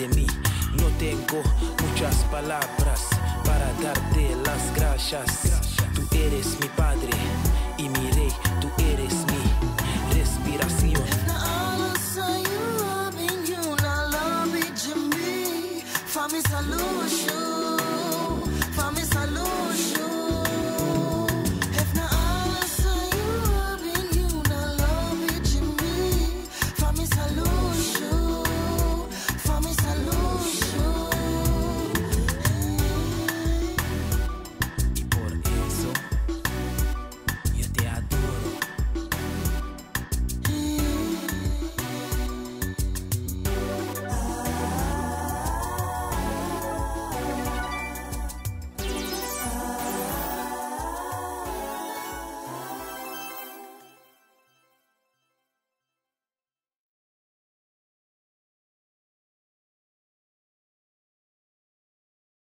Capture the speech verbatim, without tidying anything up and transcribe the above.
de mí. No tengo muchas palabras para darte las gracias. Tú eres mi padre y mi rey, tú eres mi respiración.